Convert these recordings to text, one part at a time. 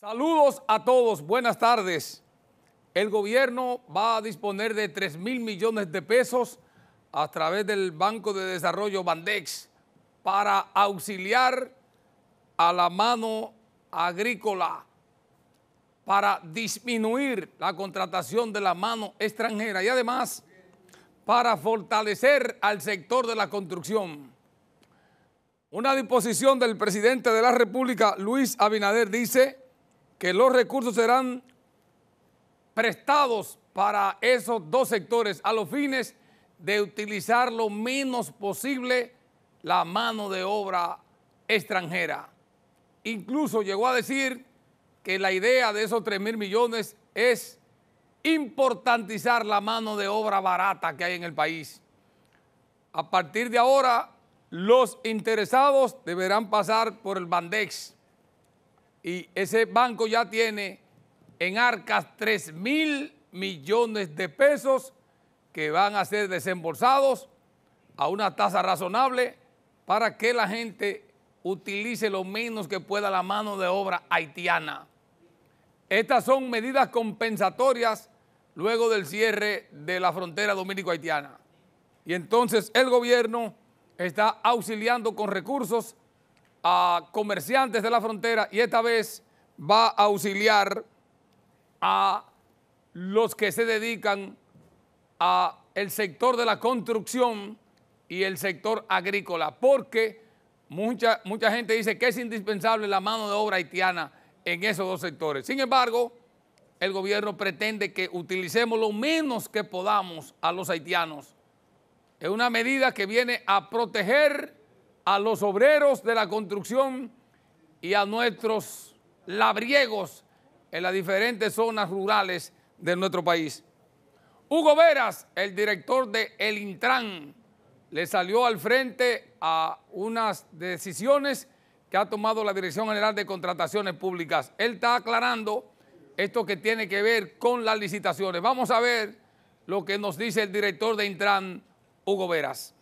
Saludos a todos, buenas tardes. El gobierno va a disponer de 3.000 millones de pesos a través del Banco de Desarrollo Bandex para auxiliar a la mano agrícola, para disminuir la contratación de la mano extranjera y además para fortalecer al sector de la construcción. Una disposición del presidente de la República, Luis Abinader, dice que los recursos serán prestados para esos dos sectores a los fines de utilizar lo menos posible la mano de obra extranjera. Incluso llegó a decir que la idea de esos 3.000 millones es importantizar la mano de obra barata que hay en el país. A partir de ahora, los interesados deberán pasar por el Bandex. Y ese banco ya tiene en arcas 3.000 millones de pesos que van a ser desembolsados a una tasa razonable para que la gente utilice lo menos que pueda la mano de obra haitiana. Estas son medidas compensatorias luego del cierre de la frontera dominico-haitiana. Y entonces el gobierno está auxiliando con recursos a comerciantes de la frontera y esta vez va a auxiliar a los que se dedican al sector de la construcción y el sector agrícola, porque mucha gente dice que es indispensable la mano de obra haitiana en esos dos sectores. Sin embargo, el gobierno pretende que utilicemos lo menos que podamos a los haitianos. Es una medida que viene a proteger a los obreros de la construcción y a nuestros labriegos en las diferentes zonas rurales de nuestro país. Hugo Veras, el director de el Intran, le salió al frente a unas decisiones que ha tomado la Dirección General de Contrataciones Públicas. Él está aclarando esto que tiene que ver con las licitaciones. Vamos a ver lo que nos dice el director de Intran, Hugo Veras.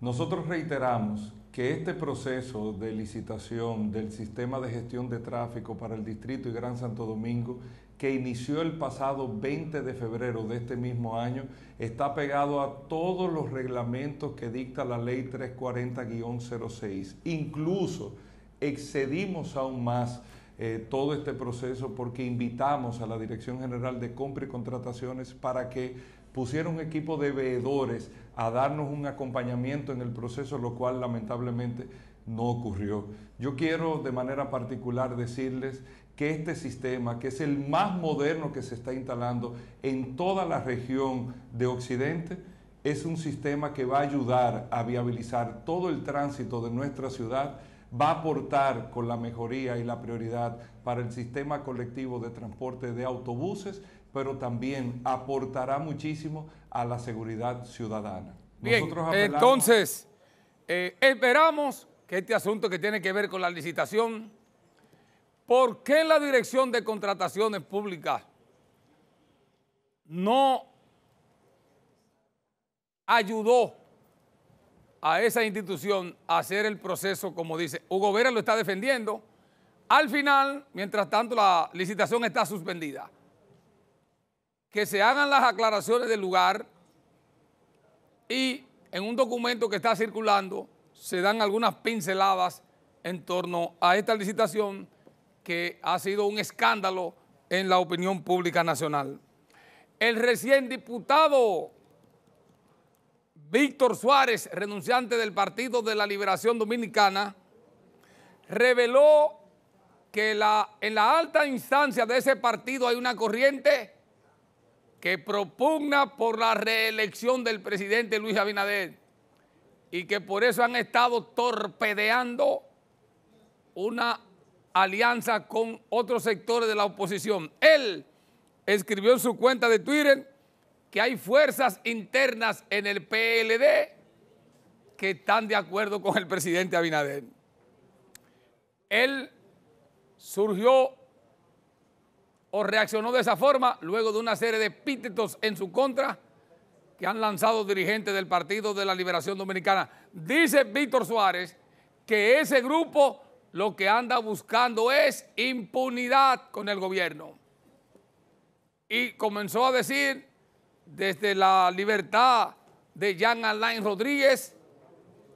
Nosotros reiteramos que este proceso de licitación del sistema de gestión de tráfico para el Distrito y Gran Santo Domingo, que inició el pasado 20 de febrero de este mismo año, está pegado a todos los reglamentos que dicta la Ley 340-06. Incluso excedimos aún más todo este proceso porque invitamos a la Dirección General de Compra y Contrataciones para que pusieron un equipo de veedores a darnos un acompañamiento en el proceso, lo cual lamentablemente no ocurrió. Yo quiero de manera particular decirles que este sistema, que es el más moderno que se está instalando en toda la región de Occidente, es un sistema que va a ayudar a viabilizar todo el tránsito de nuestra ciudad, va a aportar con la mejoría y la prioridad para el sistema colectivo de transporte de autobuses, pero también aportará muchísimo a la seguridad ciudadana. Bien, entonces, esperamos que este asunto que tiene que ver con la licitación, ¿por qué la Dirección de Contrataciones Públicas no ayudó a esa institución a hacer el proceso, como dice? Hugo Vera lo está defendiendo. Al final, mientras tanto, la licitación está suspendida. Que se hagan las aclaraciones del lugar y en un documento que está circulando se dan algunas pinceladas en torno a esta licitación que ha sido un escándalo en la opinión pública nacional. El recién diputado Víctor Suárez, renunciante del Partido de la Liberación Dominicana, reveló que en la alta instancia de ese partido hay una corriente que propugna por la reelección del presidente Luis Abinader y que por eso han estado torpedeando una alianza con otros sectores de la oposición. Él escribió en su cuenta de Twitter que hay fuerzas internas en el PLD que están de acuerdo con el presidente Abinader. Él surgió o reaccionó de esa forma luego de una serie de epítetos en su contra que han lanzado dirigentes del Partido de la Liberación Dominicana. Dice Víctor Suárez que ese grupo lo que anda buscando es impunidad con el gobierno. Y comenzó a decir, desde la libertad de Jean Alain Rodríguez,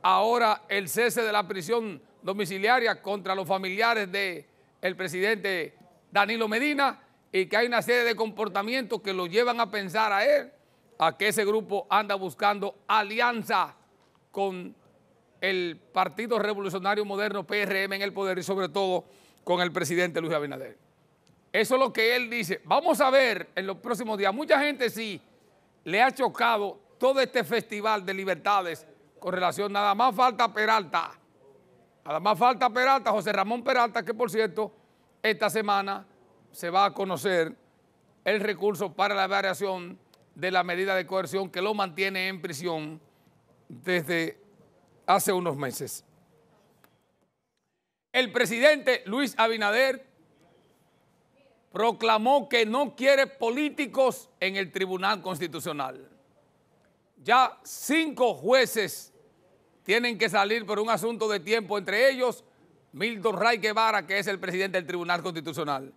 ahora el cese de la prisión domiciliaria contra los familiares del presidente Danilo Medina, y que hay una serie de comportamientos que lo llevan a pensar a él, a que ese grupo anda buscando alianza con el Partido Revolucionario Moderno, PRM, en el poder, y sobre todo con el presidente Luis Abinader. Eso es lo que él dice. Vamos a ver en los próximos días. Mucha gente sí le ha chocado todo este festival de libertades con relación, nada más falta Peralta. Nada más falta Peralta, José Ramón Peralta, que por cierto, esta semana se va a conocer el recurso para la variación de la medida de coerción que lo mantiene en prisión desde hace unos meses. El presidente Luis Abinader proclamó que no quiere políticos en el Tribunal Constitucional. Ya 5 jueces tienen que salir por un asunto de tiempo, entre ellos Milton Ray Guevara, que es el presidente del Tribunal Constitucional.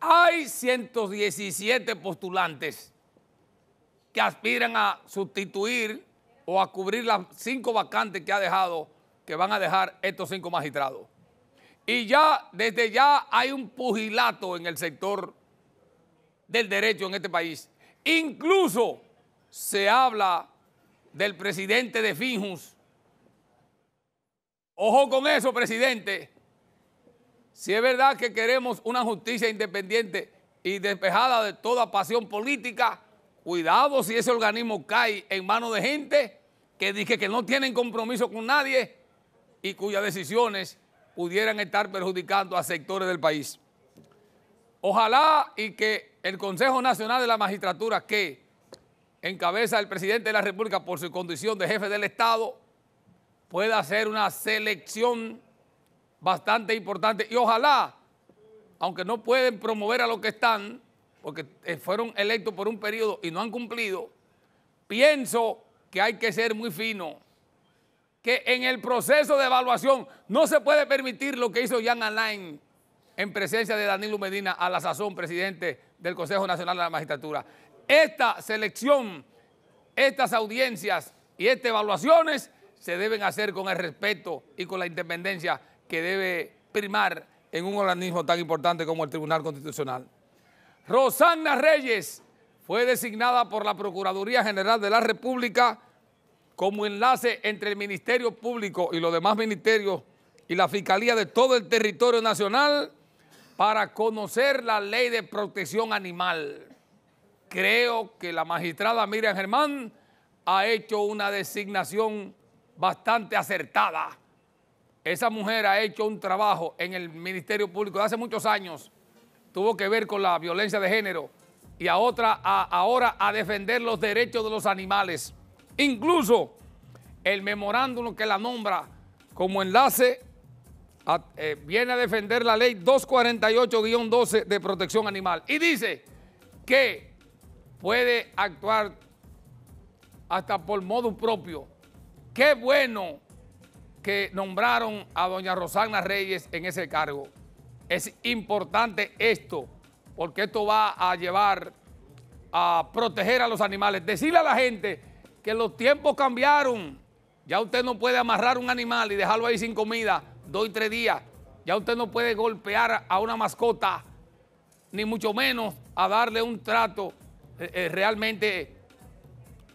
Hay 117 postulantes que aspiran a sustituir o a cubrir las 5 vacantes que van a dejar estos 5 magistrados. Y ya, desde ya, hay un pugilato en el sector del derecho en este país. Incluso se habla del presidente de Finjus. Ojo con eso, presidente. Si es verdad que queremos una justicia independiente y despejada de toda pasión política, cuidado si ese organismo cae en manos de gente que dice que no tienen compromiso con nadie y cuyas decisiones pudieran estar perjudicando a sectores del país. Ojalá y que el Consejo Nacional de la Magistratura, que encabeza el presidente de la República por su condición de jefe del Estado, pueda hacer una selección bastante importante. Y ojalá, aunque no pueden promover a los que están, porque fueron electos por un periodo y no han cumplido, pienso que hay que ser muy fino, que en el proceso de evaluación no se puede permitir lo que hizo Jean Alain en presencia de Danilo Medina, a la sazón presidente del Consejo Nacional de la Magistratura. Esta selección, estas audiencias y estas evaluaciones se deben hacer con el respeto y con la independencia que debe primar en un organismo tan importante como el Tribunal Constitucional. Rosana Reyes fue designada por la Procuraduría General de la República como enlace entre el Ministerio Público y los demás ministerios y la Fiscalía de todo el territorio nacional para conocer la Ley de Protección Animal. Creo que la magistrada Miriam Germán ha hecho una designación bastante acertada. Esa mujer ha hecho un trabajo en el Ministerio Público de hace muchos años, tuvo que ver con la violencia de género, y ahora a defender los derechos de los animales. Incluso el memorándum que la nombra como enlace viene a defender la ley 248-12 de protección animal, y dice que puede actuar hasta por modo propio. Qué bueno que nombraron a doña Rosana Reyes en ese cargo. Es importante esto, porque esto va a llevar a proteger a los animales. Decirle a la gente que los tiempos cambiaron. Ya usted no puede amarrar un animal y dejarlo ahí sin comida 2 o 3 días. Ya usted no puede golpear a una mascota, ni mucho menos a darle un trato realmente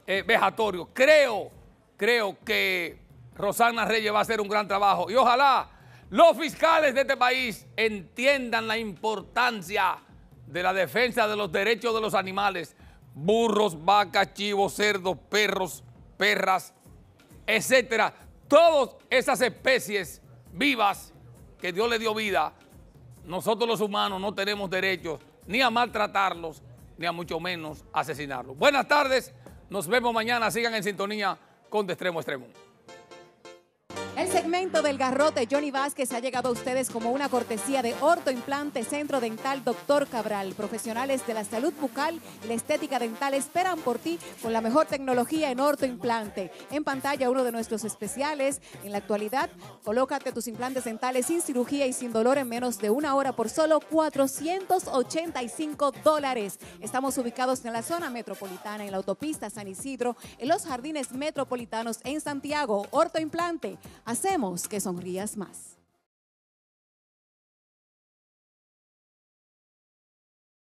vejatorio. Creo que Rosana Reyes va a hacer un gran trabajo, y ojalá los fiscales de este país entiendan la importancia de la defensa de los derechos de los animales: burros, vacas, chivos, cerdos, perros, perras, etcétera. Todas esas especies vivas que Dios le dio vida, nosotros los humanos no tenemos derechos ni a maltratarlos, ni a mucho menos asesinarlos. Buenas tardes, nos vemos mañana, sigan en sintonía con De Extremo a Extremo. El segmento del garrote Johnny Vázquez ha llegado a ustedes como una cortesía de Ortoimplante Centro Dental Dr. Cabral. Profesionales de la salud bucal y la estética dental esperan por ti con la mejor tecnología en Ortoimplante. En pantalla uno de nuestros especiales. En la actualidad, colócate tus implantes dentales sin cirugía y sin dolor en menos de una hora por solo $485. Estamos ubicados en la zona metropolitana, en la autopista San Isidro, en los jardines metropolitanos en Santiago. Ortoimplante, hacemos que sonrías más.